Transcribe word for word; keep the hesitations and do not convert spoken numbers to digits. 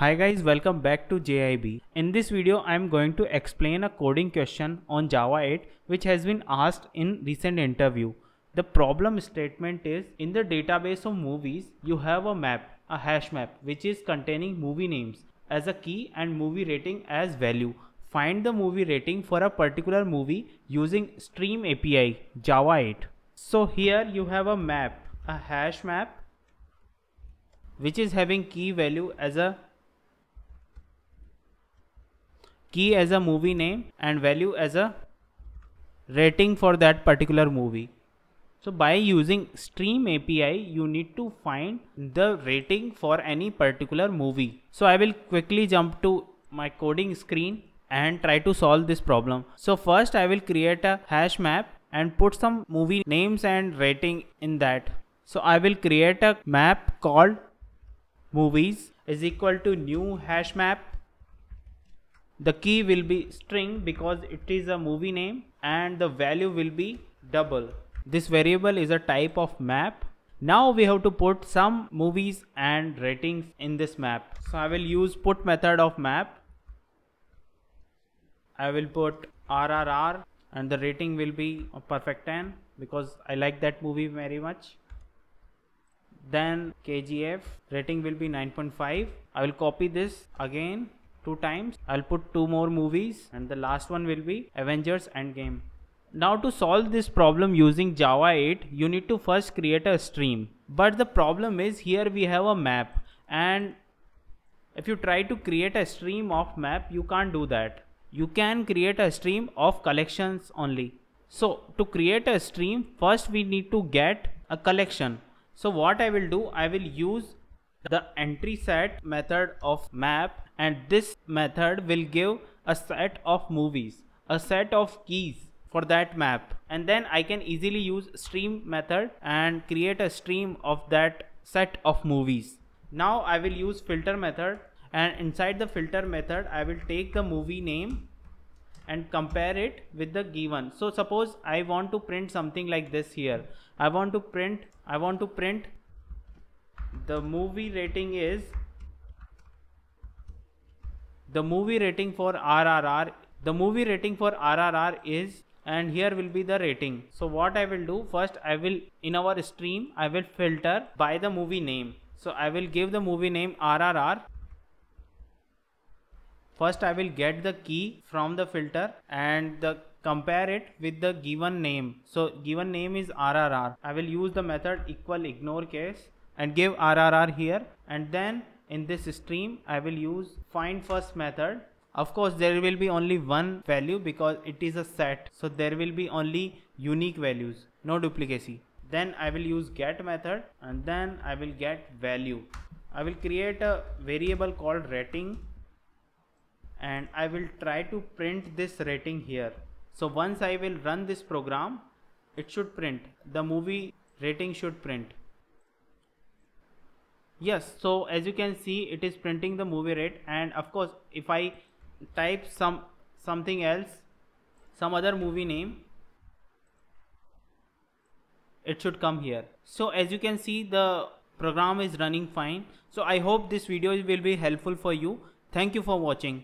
Hi guys, welcome back to J I B. In this video, I am going to explain a coding question on Java eight which has been asked in recent interview. The problem statement is, in the database of movies, you have a map, a hash map, which is containing movie names as a key and movie rating as value. Find the movie rating for a particular movie using stream A P I, Java eight. So here you have a map, a hash map, which is having key value as a key as a movie name and value as a rating for that particular movie. So by using stream A P I, you need to find the rating for any particular movie. So I will quickly jump to my coding screen and try to solve this problem. So first I will create a hash map and put some movie names and rating in that. So I will create a map called movies is equal to new hash map. The key will be string because it is a movie name and the value will be double. This variable is a type of map. Now we have to put some movies and ratings in this map. So I will use put method of map. I will put R R R and the rating will be a perfect ten because I like that movie very much. Then K G F rating will be nine point five. I will copy this again two times. I'll put two more movies and the last one will be Avengers Endgame. Now to solve this problem using Java eight, you need to first create a stream. But the problem is, here we have a map, and if you try to create a stream of map, you can't do that. You can create a stream of collections only. So to create a stream, first we need to get a collection. So what I will do, I will use the entrySet method of map, and this method will give a set of movies, a set of keys for that map, and then I can easily use stream method and create a stream of that set of movies. Now I will use filter method, and inside the filter method I will take the movie name and compare it with the given. So suppose I want to print something like this here. I want to print I want to print the movie rating is the movie rating for R R R the movie rating for R R R is, and here will be the rating. So what I will do, first I will in our stream I will filter by the movie name. So I will give the movie name R R R. First I will get the key from the filter and the compare it with the given name. So given name is R R R. I will use the method equal ignore case and give R R R here, and then in this stream I will use findFirst method. Of course there will be only one value because it is a set, so there will be only unique values, no duplicacy. Then I will use get method and then I will get value. I will create a variable called rating and I will try to print this rating here. So once I will run this program, it should print, the movie rating should print. Yes, so as you can see it is printing the movie rate, and of course if I type some something else, some other movie name, it should come here. So as you can see the program is running fine. So I hope this video will be helpful for you. Thank you for watching.